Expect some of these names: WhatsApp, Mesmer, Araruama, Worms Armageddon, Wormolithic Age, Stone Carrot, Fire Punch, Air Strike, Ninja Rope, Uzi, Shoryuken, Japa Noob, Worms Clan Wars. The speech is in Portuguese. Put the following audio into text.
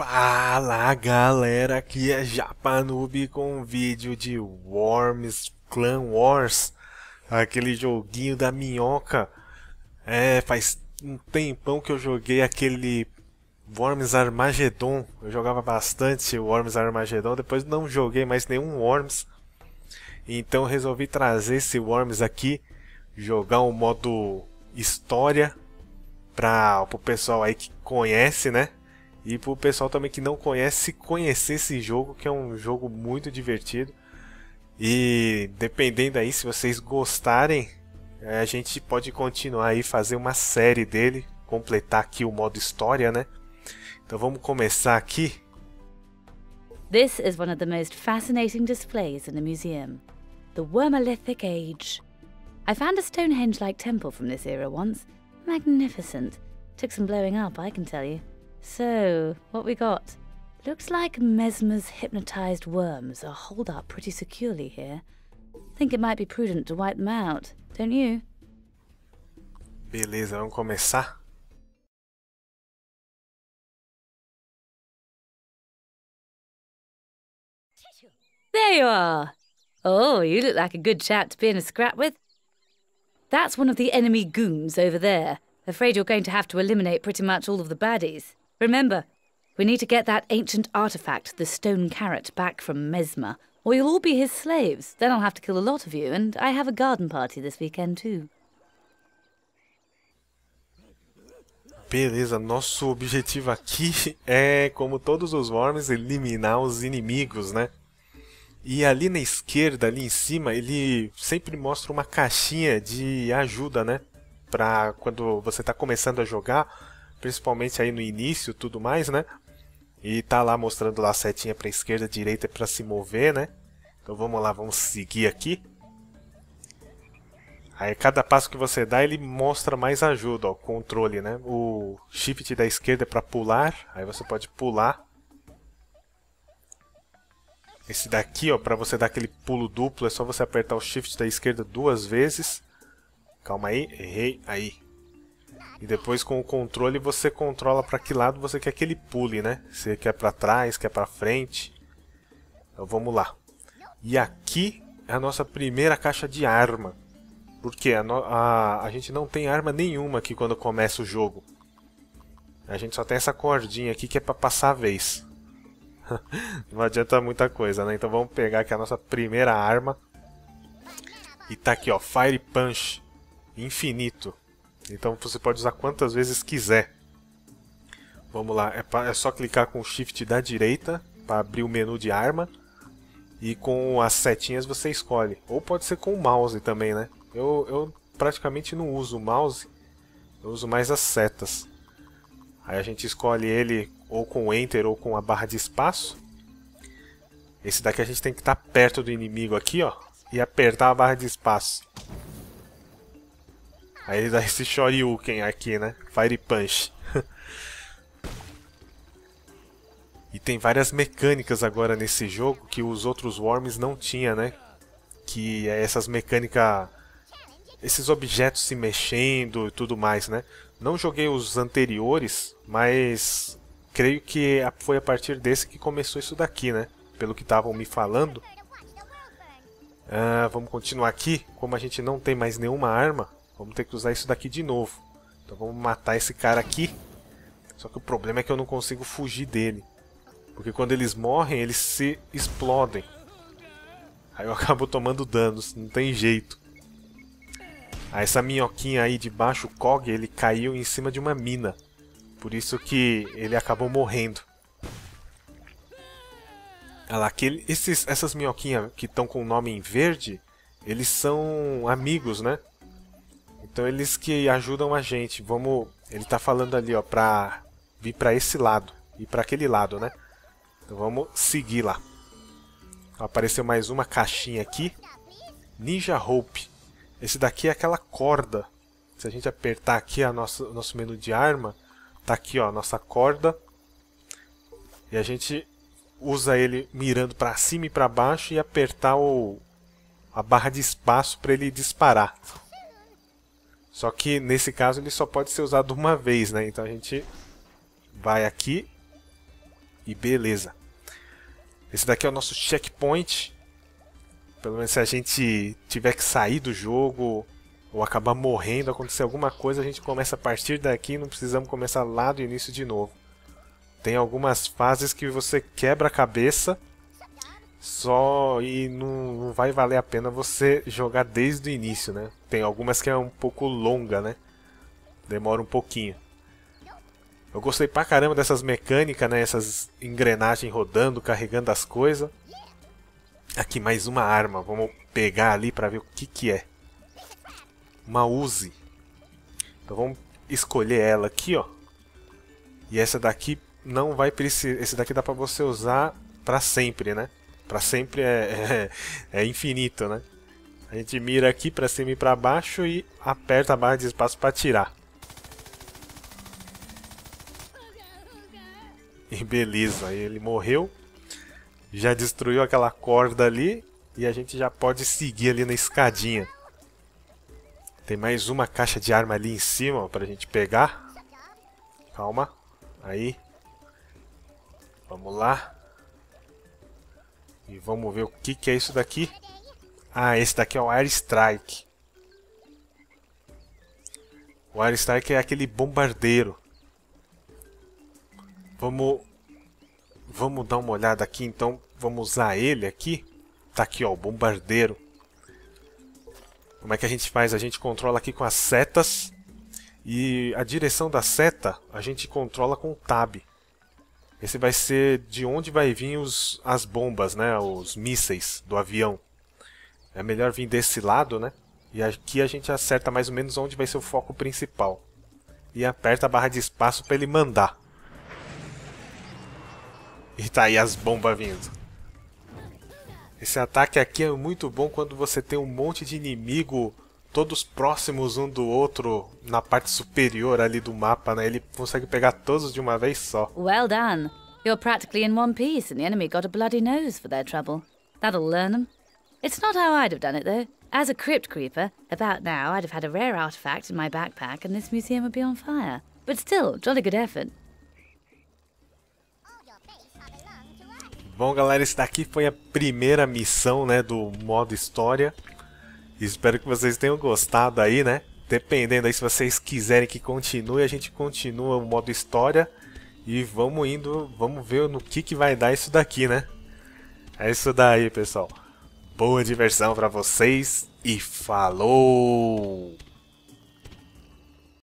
Fala galera, aqui é Japa Noob com um vídeo de Worms Clan Wars, aquele joguinho da minhoca. Faz um tempão que eu joguei aquele Worms Armageddon. Eu jogava bastante Worms Armageddon, depois não joguei mais nenhum Worms. Então resolvi trazer esse Worms aqui, jogar um modo história para o pessoal aí que conhece, né? E pro pessoal também que não conhece, conhecer esse jogo, que é um jogo muito divertido. E dependendo aí, se vocês gostarem, a gente pode continuar aí, fazer uma série dele, completar aqui o modo história, né? Então vamos começar aqui. This is one of the most fascinating displays in a museum, the Wormolithic Age. I found a Stonehenge-like temple from this era once, magnificent. Took some blowing up, I can tell you. So, what we got? Looks like Mesmer's hypnotized worms are holed up pretty securely here. Think it might be prudent to wipe them out, don't you? Beleza, vamos começar. There you are! Oh, you look like a good chap to be in a scrap with. That's one of the enemy goons over there. Afraid you're going to have to eliminate pretty much all of the baddies. Remember, we need to get that ancient artifact, the Stone Carrot, back from Mesmer, or you'll all be his slaves. Then I'll have to kill a lot of you, and I have a garden party this weekend too. Beleza, nosso objetivo aqui é, como todos os Worms, eliminar os inimigos, né? E ali na esquerda, ali em cima, ele sempre mostra uma caixinha de ajuda, né? Pra quando você está começando a jogar, principalmente aí no início, tudo mais, né? E tá lá mostrando lá a setinha para esquerda, direita para se mover, né? Então vamos lá, vamos seguir aqui. Aí cada passo que você dá, ele mostra mais ajuda, ó, controle, né? O shift da esquerda é para pular, aí você pode pular. Esse daqui, ó, para você dar aquele pulo duplo, é só você apertar o shift da esquerda duas vezes. Calma aí, errei, aí. E depois com o controle você controla para que lado você quer que ele pule, né? Se quer para trás, quer para frente. Então vamos lá. E aqui é a nossa primeira caixa de arma. Porque a gente não tem arma nenhuma aqui quando começa o jogo. A gente só tem essa cordinha aqui que é para passar a vez. Não adianta muita coisa, né? Então vamos pegar aqui a nossa primeira arma. E tá aqui, ó, Fire Punch. Infinito. Então você pode usar quantas vezes quiser. Vamos lá, é só clicar com o shift da direita para abrir o menu de arma. E com as setinhas você escolhe. Ou pode ser com o mouse também, né? Eu praticamente não uso o mouse. Eu uso mais as setas. Aí a gente escolhe ele ou com o Enter ou com a barra de espaço. Esse daqui a gente tem que estar perto do inimigo aqui, ó. E apertar a barra de espaço. Aí ele dá esse Shoryuken aqui, né? Fire Punch. E tem várias mecânicas agora nesse jogo que os outros Worms não tinha, né? Que é essas mecânicas... esses objetos se mexendo e tudo mais, né? Não joguei os anteriores, mas... creio que foi a partir desse que começou isso daqui, né? Pelo que estavam me falando. Vamos continuar aqui. Como a gente não tem mais nenhuma arma... vamos ter que usar isso daqui de novo. Então vamos matar esse cara aqui. Só que o problema é que eu não consigo fugir dele. Porque quando eles morrem, eles se explodem. Aí eu acabo tomando danos, não tem jeito. Ah, essa minhoquinha aí de baixo, o Cog, ele caiu em cima de uma mina. Por isso que ele acabou morrendo. Olha lá, essas minhoquinhas que estão com o nome em verde, eles são amigos, né? Então eles que ajudam a gente. Vamos, ele tá falando ali, ó, pra vir pra esse lado e pra aquele lado, né? Então vamos seguir lá. Apareceu mais uma caixinha aqui. Ninja Rope. Esse daqui é aquela corda. Se a gente apertar aqui o nosso menu de arma, tá aqui, ó, a nossa corda. E a gente usa ele mirando pra cima e pra baixo e apertar a barra de espaço pra ele disparar. Só que nesse caso ele só pode ser usado uma vez, né? Então a gente vai aqui, E beleza. Esse daqui é o nosso checkpoint. Pelo menos se a gente tiver que sair do jogo ou acabar morrendo, acontecer alguma coisa, a gente começa a partir daqui, não precisamos começar lá do início de novo. Tem algumas fases que você quebra a cabeça só e não vai valer a pena você jogar desde o início, né? Tem algumas que é um pouco longa, né? Demora um pouquinho. Eu gostei pra caramba dessas mecânicas, né? Essas engrenagens rodando, carregando as coisas. Aqui mais uma arma, vamos pegar ali pra ver o que que é. Uma Uzi. Então vamos escolher ela aqui, ó. E essa daqui não vai precisar. Esse daqui dá pra você usar pra sempre, né? Pra sempre é infinito, né? A gente mira aqui pra cima e pra baixo e aperta a barra de espaço pra atirar. E beleza, ele morreu. Já destruiu aquela corda ali. E a gente já pode seguir ali na escadinha. Tem mais uma caixa de arma ali em cima, ó, pra gente pegar. Calma. Aí. Vamos lá. E vamos ver o que que é isso daqui. Ah, esse daqui é o Air Strike. O Air Strike é aquele bombardeiro. Vamos dar uma olhada aqui, então. Vamos usar ele aqui. Tá aqui, ó, o bombardeiro. Como é que a gente faz? A gente controla aqui com as setas. E a direção da seta, a gente controla com o Tab. Esse vai ser de onde vai vir as bombas, né? Os mísseis do avião. É melhor vir desse lado, né? E aqui a gente acerta mais ou menos onde vai ser o foco principal. E aperta a barra de espaço para ele mandar. E tá aí as bombas vindo. Esse ataque aqui é muito bom quando você tem um monte de inimigo, todos próximos um do outro, na parte superior ali do mapa, né? Ele consegue pegar todos de uma vez só. Well done. You're practically in one piece and the enemy got a bloody nose for their trouble. That'll learn them. It's not how I'd have done it though. As a crypt creeper, about now I'd have had a rare artifact in my backpack and this museum would be on fire. But still, jolly good effort. Bom, galera, esse daqui foi a primeira missão, né, do modo história. Espero que vocês tenham gostado aí, né? Dependendo aí, se vocês quiserem que continue, a gente continua o modo história. E vamos indo, vamos ver no que vai dar isso daqui, né? É isso daí, pessoal. Boa diversão pra vocês e falou!